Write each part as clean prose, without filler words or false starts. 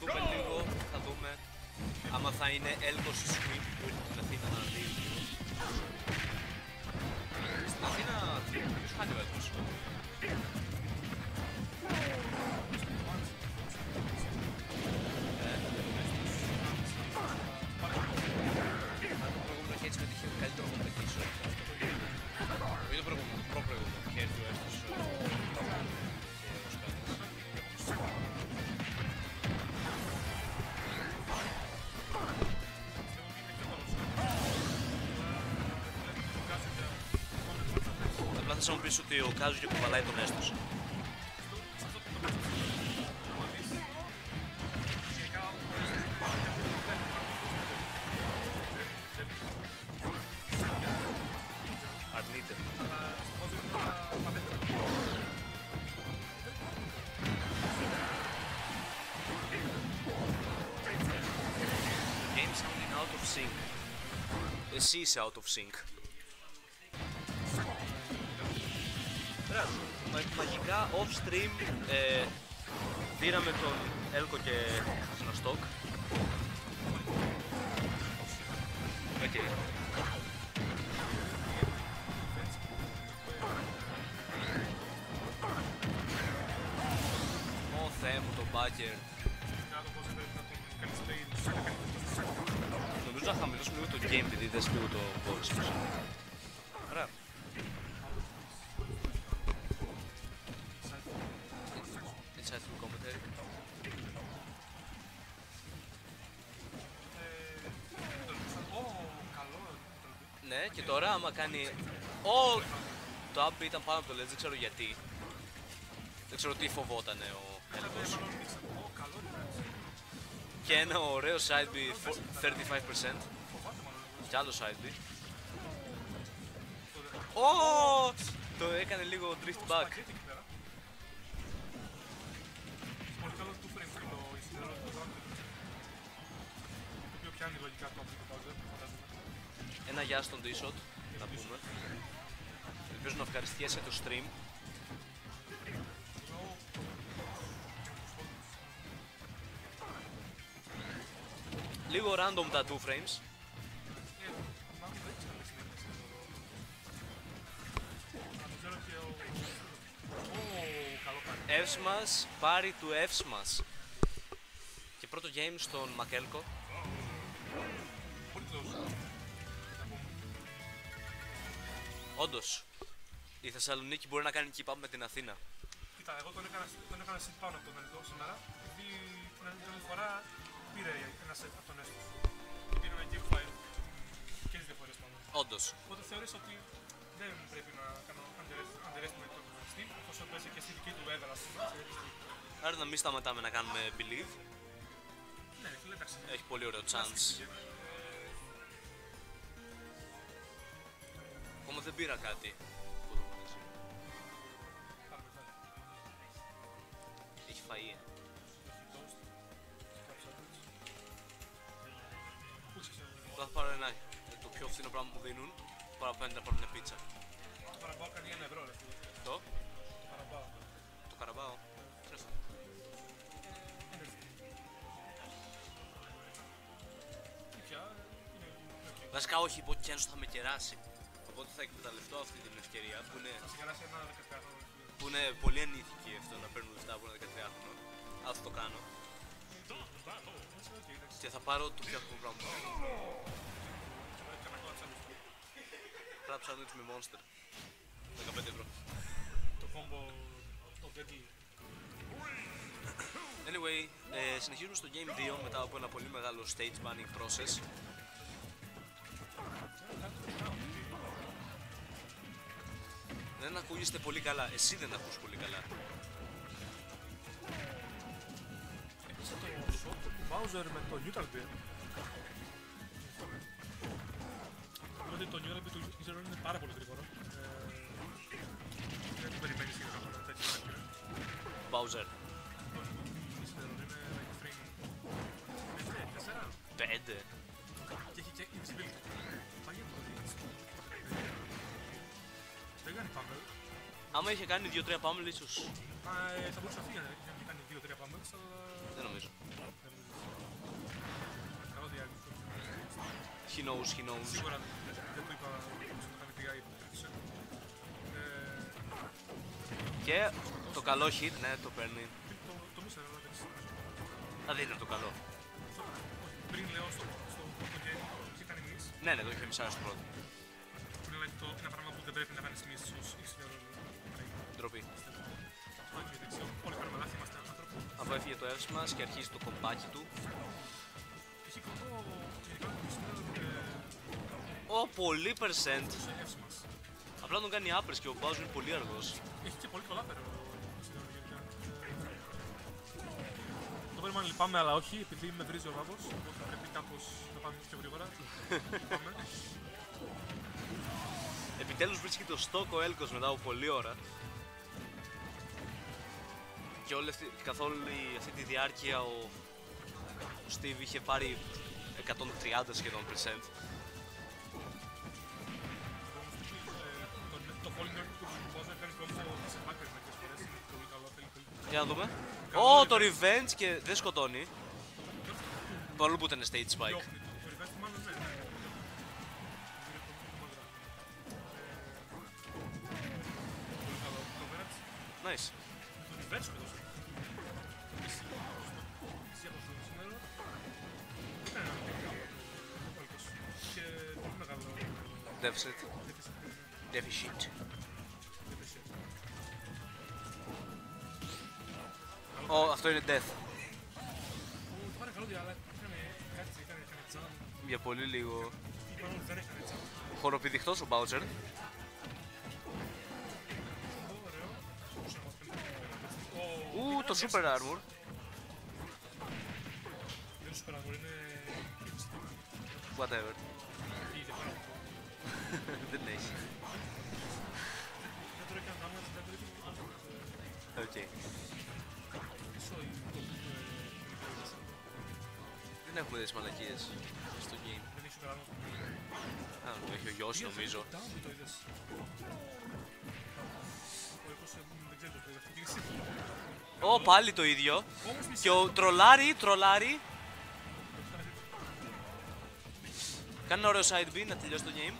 δούμε λίγο, θα δούμε άμα θα είναι έλκος ή swing που είναι στην Αθήνα να δει. Στην Αθήνα ποιος χάνει ο έλκος. Αν το προηγούμενο έχει έτσι πετύχει το καλύτερο να πετύχει. Είναι το προηγούμενο, χέρι ο έλκος. Απλά θα μου πεις ότι ο Κάζου και κουβαλάει τον έστος. Αρνείται. Games in out of sync. Εσύ είσαι out of sync. Μαγικά off-stream δίναμε τον Έλκο και τον Στοκ. Οκ. Ω Θεέ μου τον Μπάκερ. Νομίζω να χαμηλώσουμε λίγο το game επειδή δες λίγο το box. Ωραία. Ναι, και τώρα άμα κάνει... Ω! Το up ήταν πάνω από το ledge, δεν ξέρω γιατί. Δεν ξέρω τι φοβότανε ο Έλκος. Και ένα ωραίο side B 35%. Κι άλλο side B. Ω! Το έκανε λίγο drift back. Ένα γεια στον D-shot, να πούμε. Ελπίζω να ευχαριστιέσαι το stream. Λίγο random τα 2 frames. F's μας, πάρει του F's μας. Και πρώτο game στον Μακέλκο. Όντως, η Θεσσαλονίκη μπορεί να κάνει keep up με την Αθήνα. Κοίτα, εγώ τον έκανα sit πάνω από τον Ελτό σήμερα, επειδή την άλλη φορά πήρε ένα set από τον Έστω. Πήρε ένα game file και τις διαφορές πάνω. Όντως. Οπότε θεωρείς ότι δεν πρέπει να κάνω underestimate το Steam, όσο πέσει και στη δική του έδρα. Άρα να μην σταματάμε να κάνουμε believe. Ναι, φίλε, εντάξει. Έχει πολύ ωραίο chance. Ακόμα δεν πήρα κάτι. Έχει φαΐ. Θα πάρω ένα, το πιο φθηνό πράγμα που δίνουν. Παραπάνω να πάρω μια πίτσα. Το Καραμπάο κάνει €1. Το? Το Καραμπάο. Βασικά όχι, είπε ότι κι ένος θα με κεράσει. Οπότε θα εκμεταλλευτώ αυτή την ευκαιρία που είναι πολύ ανήθικη αυτό να παίρνουν λεφτά από ένα 13χρονο. Αυτό το κάνω. Και θα πάρω το πιο ακριβό πράγμα. Crab sandwich με monster. 15€. Το combo το deadly. Anyway, συνεχίζουμε στο game 2 μετά από ένα πολύ μεγάλο stage banning process. Δεν ακούγεστε πολύ καλά, εσύ δεν ακούς πολύ καλά. Έπισε το shot του Bowser με το neutral beer. Οπότε το neutral beer του Incineroar είναι πάρα πολύ γρήγορο. Δεν το περιμένεις και να κάνω τέτοιο τέτοιο. Bowser. Το Incineroar είναι 4. Και έχει και invisibility. Πάγια το δείξω. Δεν κάνει Pamela. Άμα είχε κάνει 2-3 Pamela ίσως. Θα μπορούσε να φύγει, είχε κάνει 2-3 2-3 πάμε έξω, αλλά... Δεν νομίζω. Καλό διάλειμμα. He knows, he knows. Σίγουρα δεν του είπα πως το κάνει πηγάει υποτρίθησε. Και το καλό hit, ναι, το παίρνει. Το μίσερ, αλλά δεν ξέρω. Δηλαδή ήταν το καλό. Πριν λέω στο πρώτο και ήταν εμείς. Ναι, ναι, το είχε μισάρει στο πρώτο. Πριν λέει το ένα πράγμα που δεν πρέπει να κάνεις εμείς ως Incineroar. Ντροπή. Όλοι κάνουμε λάθη, είμαστε άνθρωποι. Από έφυγε το εύση μας και αρχίζει το κομπάκι του. Έχει κομπό και κάνει το Incineroar και... Ω, πολύ percent. Απλά τον κάνει άπρες και ο Bowser είναι πολύ αργός. Έχει και πολύ πολλά περίπου. Το περίμενα λυπάμαι, αλλά όχι, επειδή με βρίζει ο Βάβος, οπότε θα πρέπει κάπως να πάμε πιο γρήγορα. Επιτέλους βρίσκει το στόκο έλκος μετά από πολλή ώρα. Και όλη αυτή, καθόλου αυτή τη διάρκεια ο Steve είχε πάρει 130 σχεδόν percent. Το calling του Bowser κάνει κόμμα σε μάκρες μερικές φορές, είναι πολύ καλό, θέλει. Για να δούμε. Ω, το revenge και δεν σκοτώνει. Παρόλο που ήταν stage spike. Nice. Deficit. Deficit. Αυτό είναι death. Για πολύ λίγο. Χοροπηδηχτός ο Bowser. Ου, το super armor. Whatever. Δεν έχει. Okay. Δεν έχουμε τέτοιες μαλακίες στο game. Αν το έχει ο γιος, νομίζω. Ω, πάλι το ίδιο. Και ο τρολάρι. Κάνει ένα ωραίο side B να τελειώσει το game.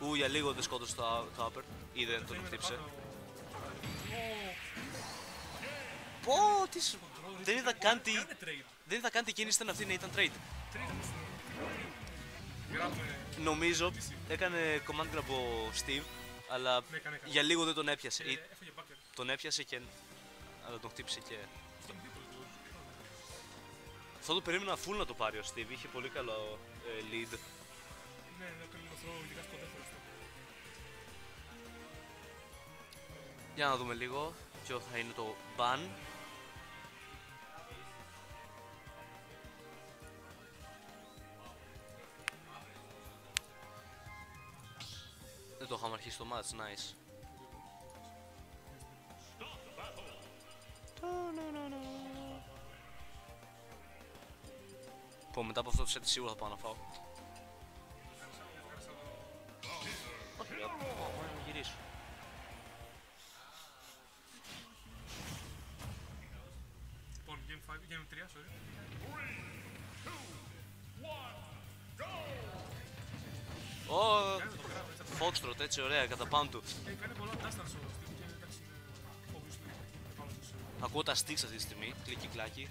Ου, για λίγο δεν σκότωσε το upper. Ή δεν τον χτύψε. Πω, δεν είδα καν τι... Δεν είδα καν τι κίνηση ήταν αυτή, ναι, ήταν trade. Νομίζω έκανε command grab ο Steve, αλλά για λίγο δεν τον έπιασε. Τον έπιασε και... αλλά τον χτύπησε και... Αυτό το περίμενα full να το πάρει ο Steve, είχε πολύ καλό lead. Ναι, το έκανε αυτό ειδικά στο δεύτερο. Για να δούμε λίγο ποιο θα είναι το ban. Δεν το είχαμε αρχίσει το match, nice. Πω, μετά από αυτό το set σίγουρα θα πάω να φάω. Όχι, θα γυρίσω. Λοιπόν, game 5, game 3, sorry. 3, 2, 1, GO! Foxtrot, έτσι ωραία, κατά πάνω του. Ακούω τα sticks αυτή τη στιγμή, κλικι κλάκι.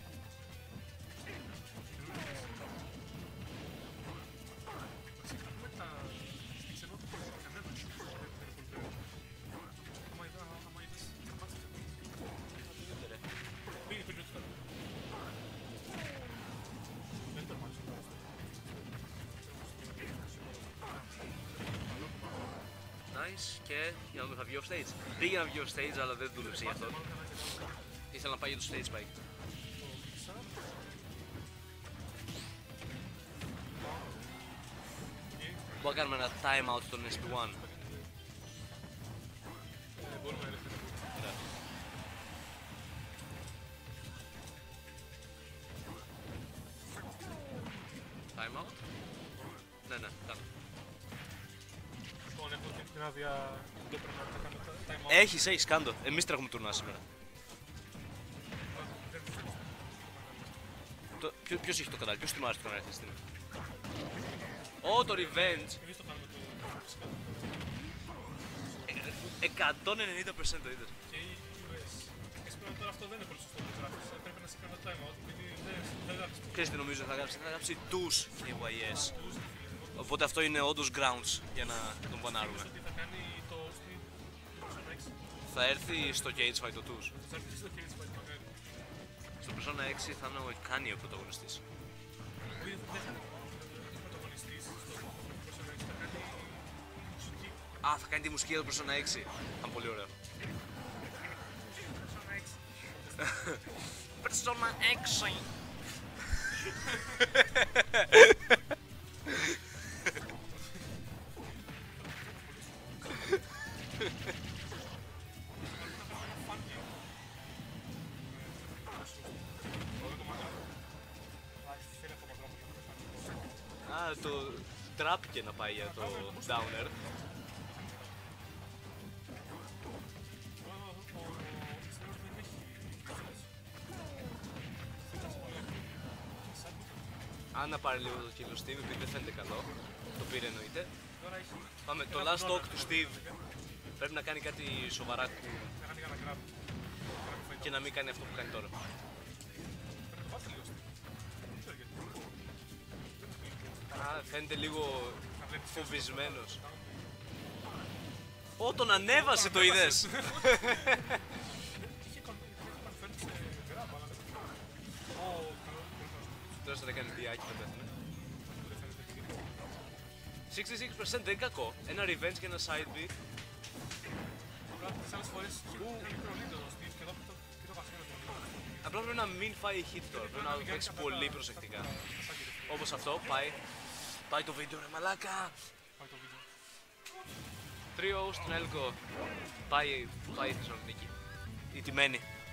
Και για να δούμε θα βγει off stage. Πήγε να βγει off stage, αλλά δεν δούλεψε γι' αυτό. Ήθελα να πάει για το stage bike. Μπορούμε να κάνουμε ένα time out των SP1. Time out. Ναι, ναι, κάνω. Έχεις, κάντο. Εμείς τρέχουμε τουρνά σήμερα. Ποιος έχει το κανάλι, ποιος θυμάται το κανάλι αυτή τη στιγμή? Ω, το Revenge! Εμείς το κάνουμε το φυσικά. 190% το είδες. Και η QS. Τώρα αυτό δεν είναι πολύ σωστό που γράφεις. Πρέπει να σε κάνω timeout, επειδή δεν γράψεις. Ξέρεις τι νομίζω θα γράψει? Θα γράψει τους KYS. Οπότε αυτό είναι όντως grounds για να τον πανάρουμε. Θα έρθει στο Cage Fight το τους. Θα έρθει στο Cage Fight, μακάρι. Στο Persona 6 θα είναι ο Κάνι ο πρωταγωνιστής. Α, θα κάνει τη μουσική για το Persona 6. Θα είναι πολύ ωραίο. Persona 6. Α, το τράπηκε να πάει για το Downer. Αν να πάρει λίγο το kill του Steve, επειδή δεν φαίνεται καλό, το πήρε εννοείται. Πάμε, το last talk του Steve πρέπει να κάνει κάτι σοβαρά και να μην κάνει αυτό που κάνει τώρα. Α, φαίνεται λίγο φοβισμένος. Ω, τον ανέβασε, το είδες! Τώρα θα έκανε διάκι και θα πέθανε. 66% δεν κακό. Ένα revenge και ένα side beat. Τις άλλες φορές απλά πρέπει να μην φάει hit τώρα. Πρέπει να παίξει πολύ προσεκτικά. Όπως αυτό, πάει. Πάει το βίντεο, ρε μαλάκα! Τρίο στην Έλκο. Πάει η Θεσσαλονίκη. Η τιμένη.